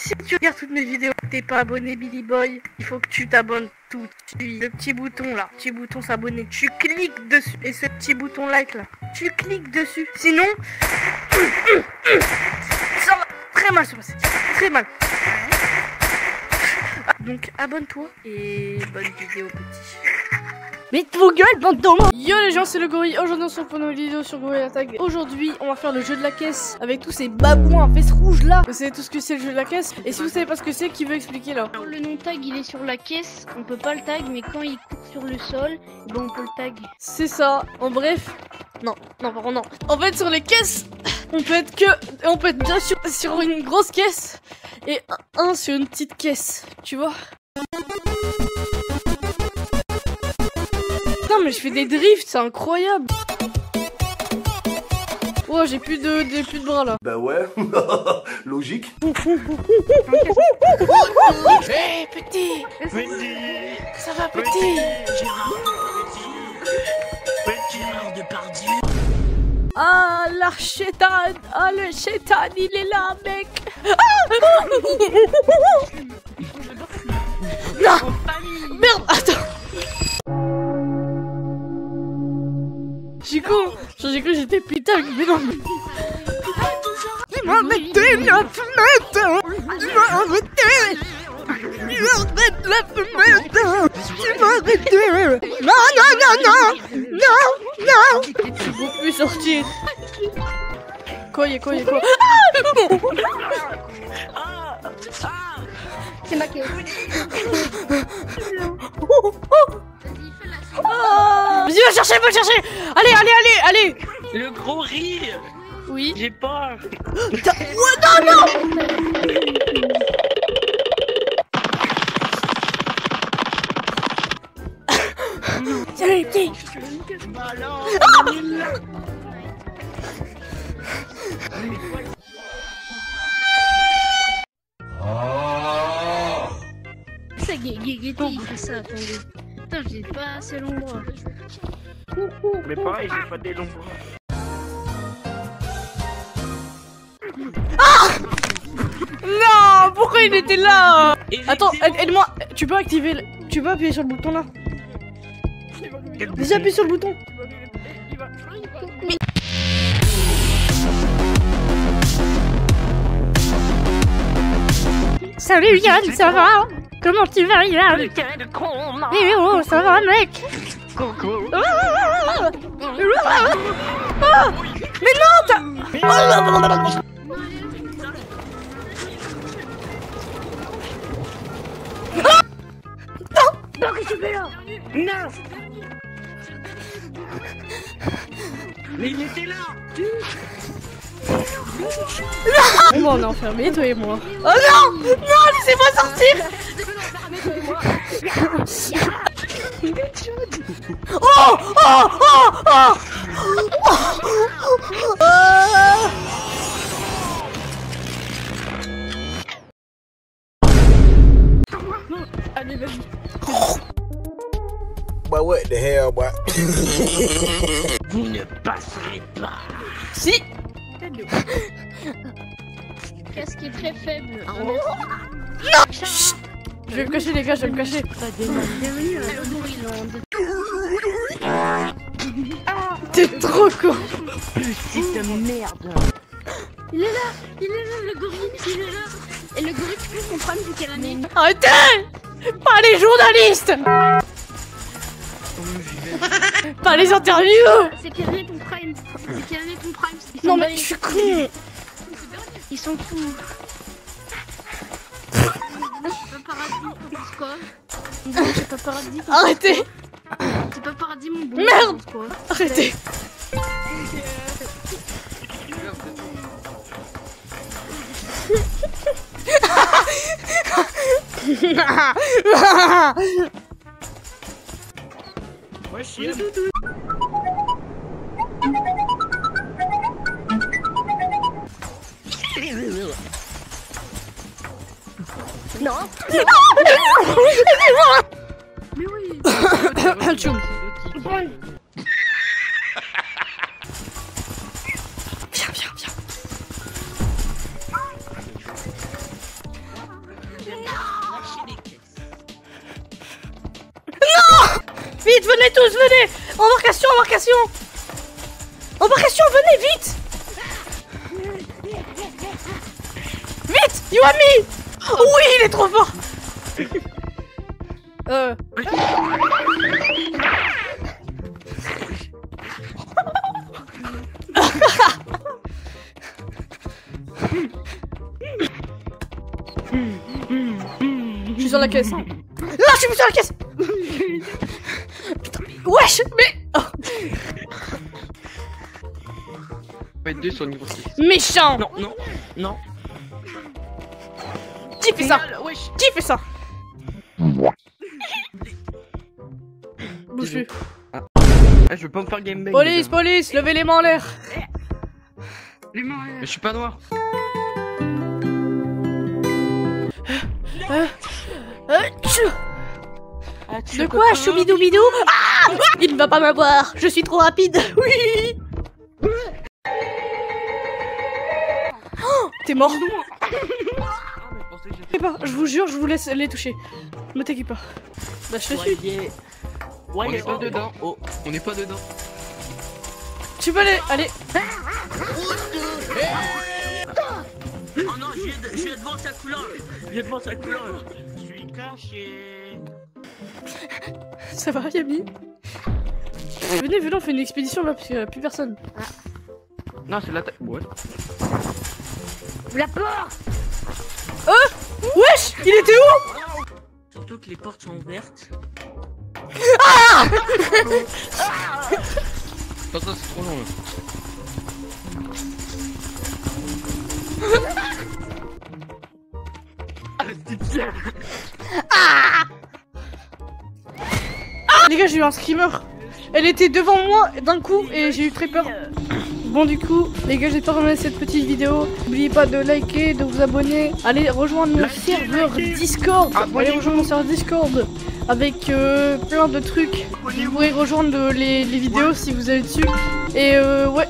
Si tu regardes toutes mes vidéos et que t'es pas abonné Billy Boy, il faut que tu t'abonnes tout de suite. Le petit bouton là, petit bouton s'abonner, tu cliques dessus. Et ce petit bouton like là, tu cliques dessus. Sinon, ça va très mal se passer, très mal. Donc abonne-toi et bonne vidéo petit. Mais vos gueules, bande d'hommes! Yo les gens, c'est le gorille. Aujourd'hui, on se retrouve pour une vidéo sur Gorilla Tag. Aujourd'hui, on va faire le jeu de la caisse avec tous ces babouins, fesses rouges là. Vous savez tout ce que c'est le jeu de la caisse. Et si vous savez pas ce que c'est, qui veut expliquer là? Le nom tag, il est sur la caisse. On peut pas le tag, mais quand il court sur le sol, bon, on peut le tag. C'est ça. En bref, non. En fait, sur les caisses, on peut être bien sûr sur une grosse caisse et un sur une petite caisse. Tu vois? Mais je fais des drifts, c'est incroyable. Oh, j'ai plus de bras là. Bah ouais, logique. Hey, petit. Ça va petit. Ah, l'archétan. Ah, le chétan, il est là, mec. Ah non. Merde, attends. J'ai cru que j'étais putain, mais non. Tu m'as arrêté la fenêtre. Non. Je peux plus sortir. Quoi? C'est ma caisse. Vas-y, va chercher. Allez. Le gros rire. Oui. J'ai peur. Ouais, non. Salut les petits. Ça Guéguetti, fais ça, attendez. Putain, j'ai pas assez long bras. Mais pareil, j'ai pas des longs bras. Ah non, pourquoi il était là? Attends, aide-moi. Tu peux activer le... Tu peux appuyer sur le bouton là. Déjà appuie sur le bouton. Mais... Salut Yann, ça va? Comment tu vas, Yann? Eh oh, ça va, mec? Mais non, non, qu'est-ce que tu fais là? Non. Mais il était là. Non. Bon, on est enfermés, toi et moi. Oh non. Non, laissez-moi sortir. Oh! Allez, vas-y. Bah ouais, the hell, bah. Vous ne passerez pas. Si. Qu'est-ce qui est très faible. Non. Je vais me cacher, les gars, je vais me cacher. Bienvenue à Gorillande. T'es trop con. Putain de merde. Il est là, le gorille, il est là. Et le gorille, tu peux comprendre vu qu'elle a mis. Arrêtez. Pas les journalistes. Pas les interviews. C'est calmé ton prime. Non mais je suis con. Ils sont fous. C'est pas paradis. Arrêtez. C'est pas paradis mon bon. Merde. Arrêtez. Ouais, chier. Non. Mais oui. Viens. vite, venez tous, venez. Embarcation, embarcation. Embarcation, venez, vite. Vite, Yami. Oui, il est trop fort. Je suis sur la caisse. Non, je suis sur la caisse. Putain, mais... Wesh, mais... On va être deux sur le niveau 6. Méchant. Non, non, non. Qui fait ça? Qui fait ça? Bouge-lui. Je veux pas me faire gamebang. Police, police, levez les mains en l'air. Les mains en l'air. Mais je suis pas noir. De quoi, choubidou bidou? Ah, il ne va pas m'avoir. Je suis trop rapide. Oui. Oh, t'es mort. Je vous jure, je vous laisse les toucher. Ne t'inquiète pas. Bah, je te suis. Ouais, on est pas dedans. Oh, on est pas dedans. Tu peux aller. Allez. Oh non, je suis devant sa couleur. Je devant sa couleur. Je suis caché. Ça va, Yami? Venez, venez, on fait une expédition là parce qu'il n'y a plus personne. Ah. Non, c'est la tête. Ouais. La porte. Wesh, il était où? Surtout que les portes sont ouvertes. Ah, ah. Attends, c'est trop long là. Ah, c'est bien. Ah, ah. Les gars, j'ai eu un screamer. Elle était devant moi d'un coup et j'ai eu très peur. Bon, du coup, les gars, j'ai terminé cette petite vidéo. N'oubliez pas de liker, de vous abonner. Allez rejoindre mon serveur Discord. Allez rejoindre mon serveur Discord avec plein de trucs. Vous pourrez rejoindre les vidéos si vous allez dessus. Et ouais.